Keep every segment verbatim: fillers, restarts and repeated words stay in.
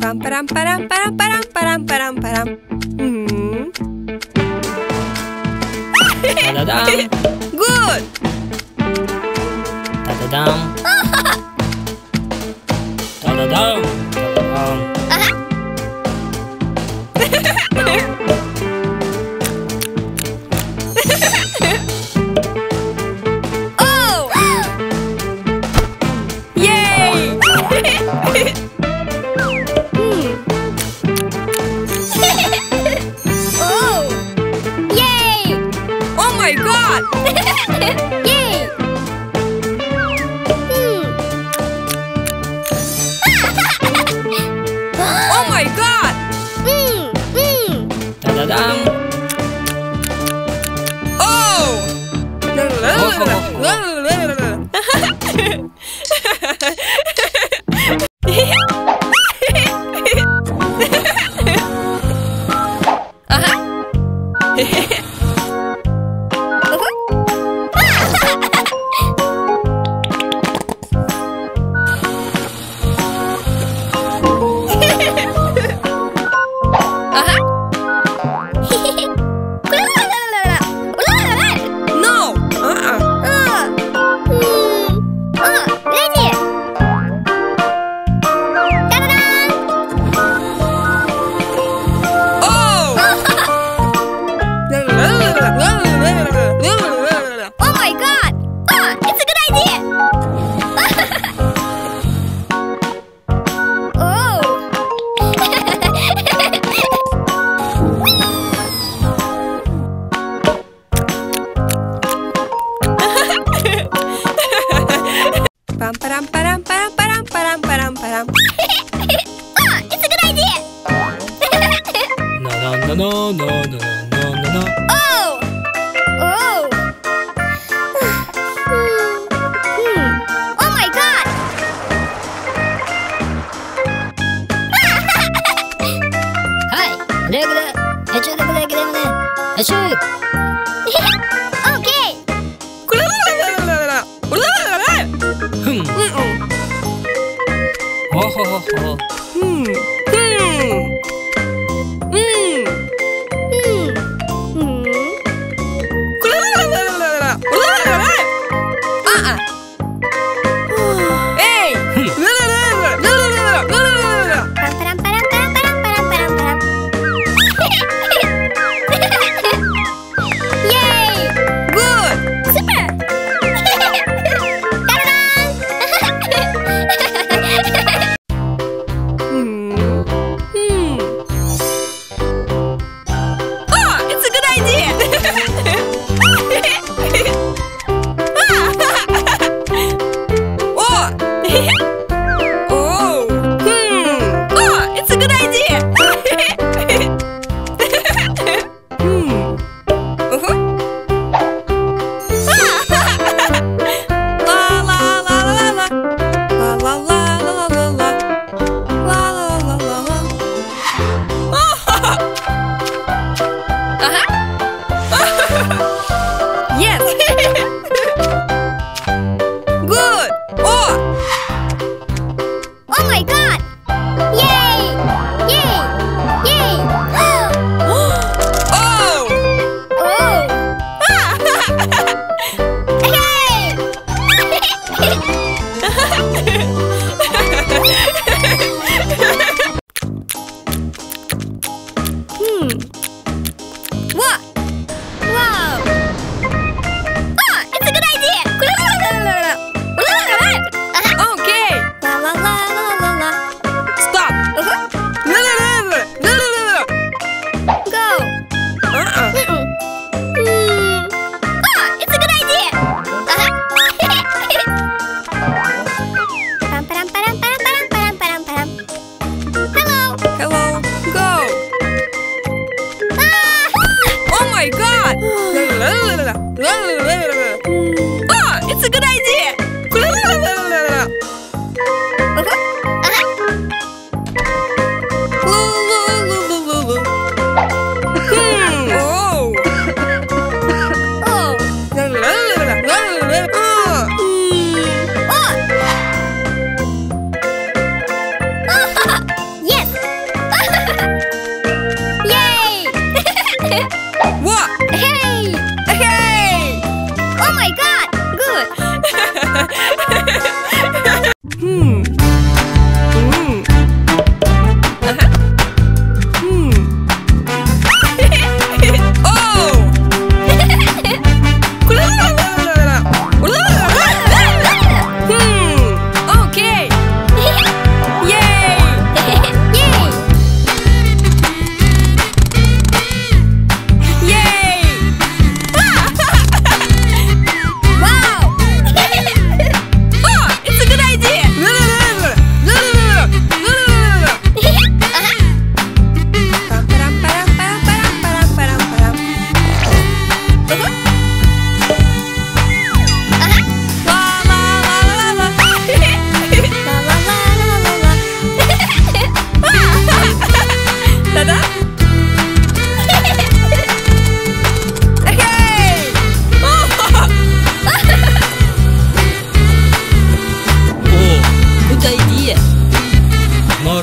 Pam param param param param param param param. Hmm. Ta da dam. Good. Ta da dam. Ta da dam. Hmm. Oh, oh,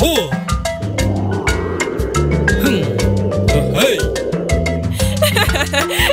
hmm, Hey!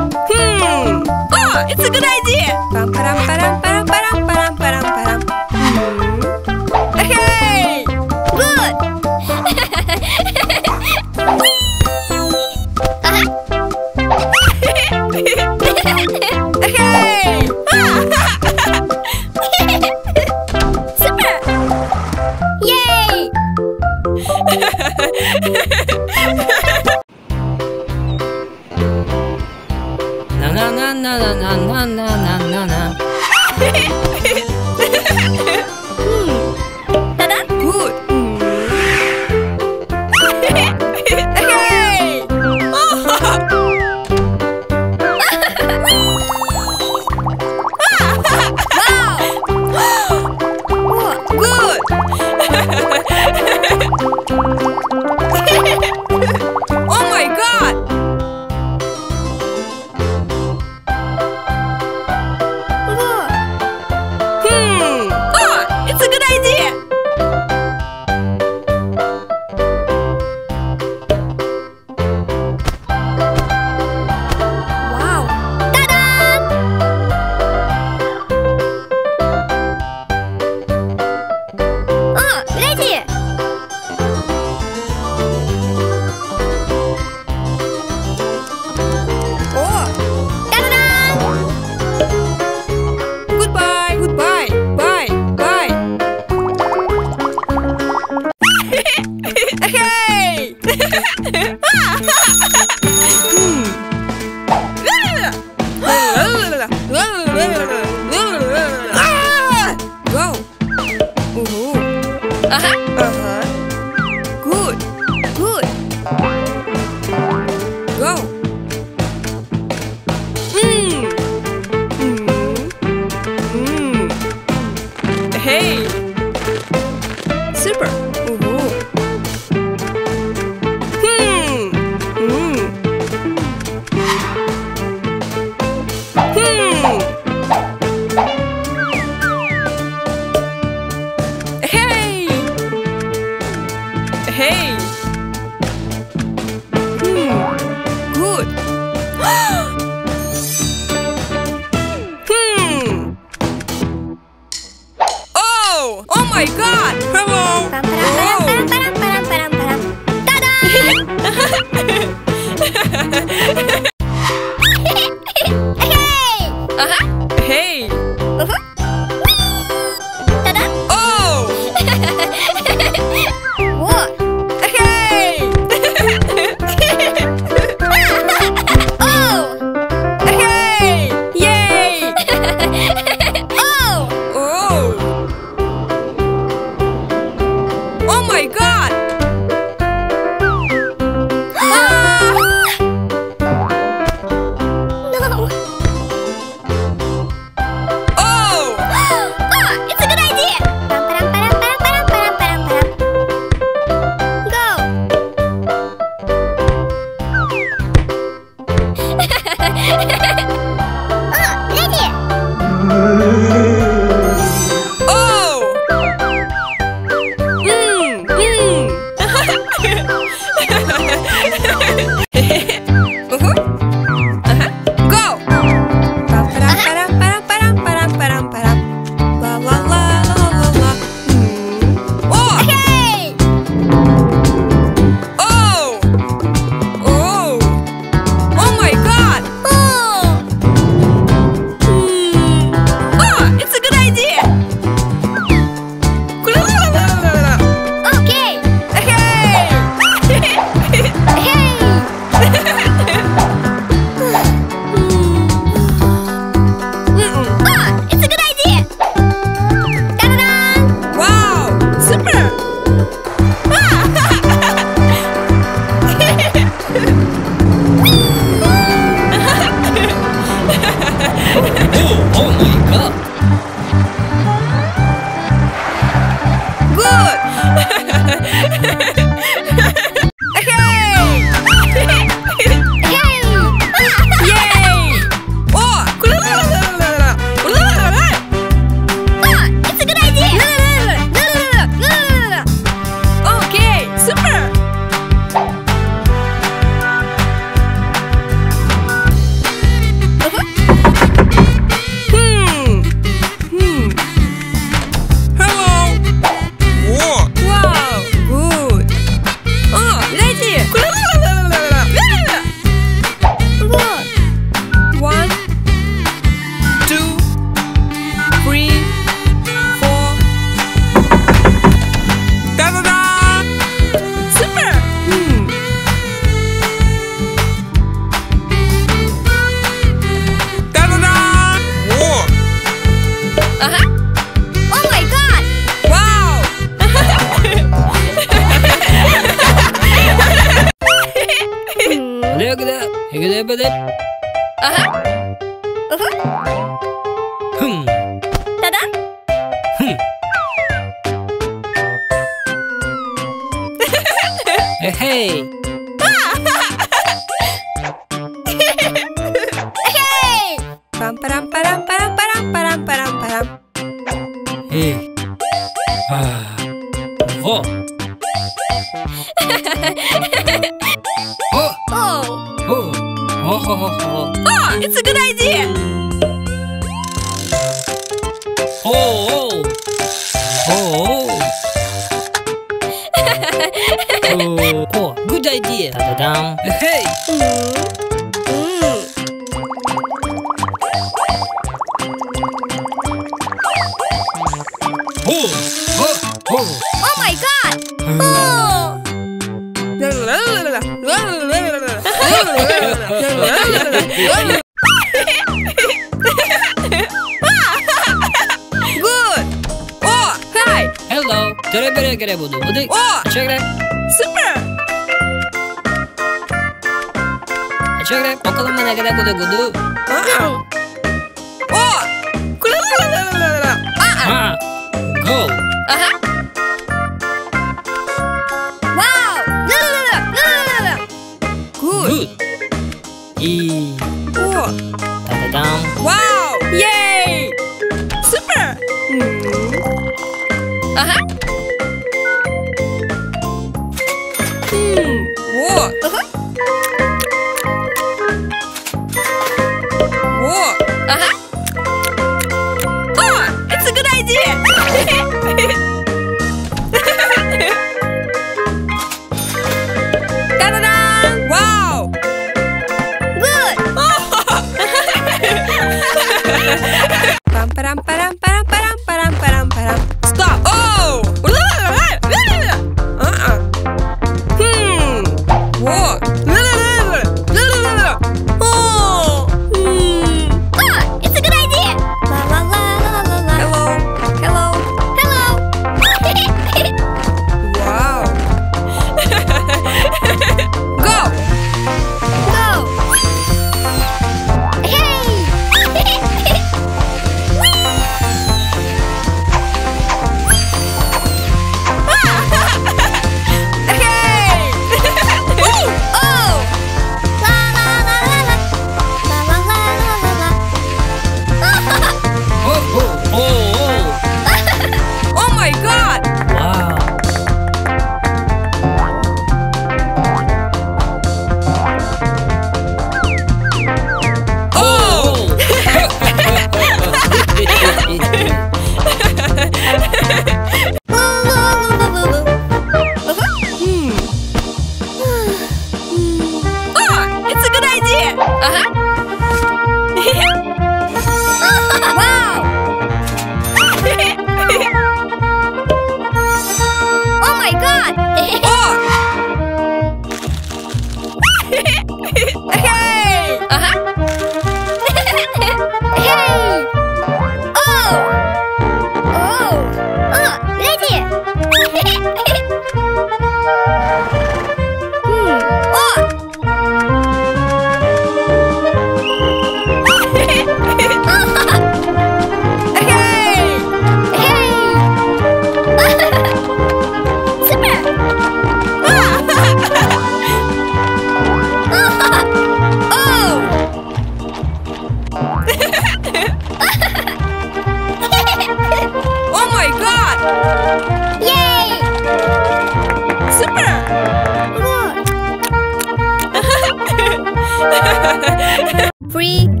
Free.